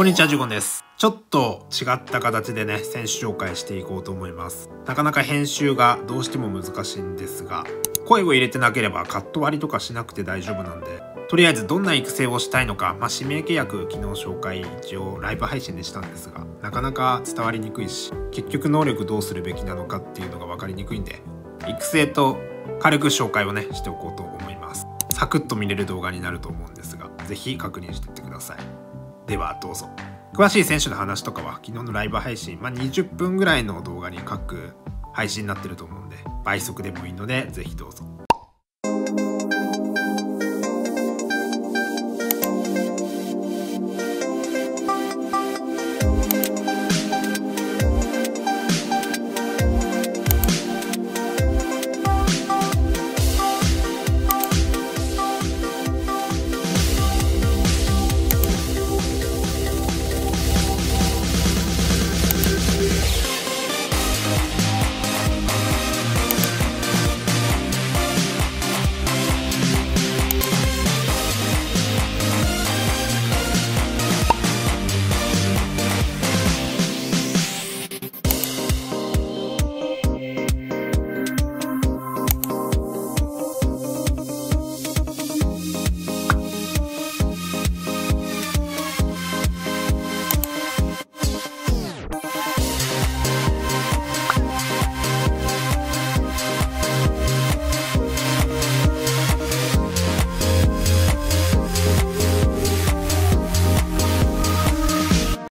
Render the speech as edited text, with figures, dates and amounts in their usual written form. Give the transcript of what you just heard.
こんにちは、ジュゴンです。ちょっと違った形でね、選手紹介していこうと思います。なかなか編集がどうしても難しいんですが、声を入れてなければカット割りとかしなくて大丈夫なんで、とりあえずどんな育成をしたいのか、指名契約昨日紹介一応ライブ配信でしたんですが、なかなか伝わりにくいし、結局能力どうするべきなのかっていうのが分かりにくいんで、育成と軽く紹介をね、しておこうと思います。サクッと見れる動画になると思うんですが、是非確認していってください。ではどうぞ。詳しい選手の話とかは昨日のライブ配信、20分ぐらいの動画に各配信になってると思うんで、倍速でもいいので是非どうぞ。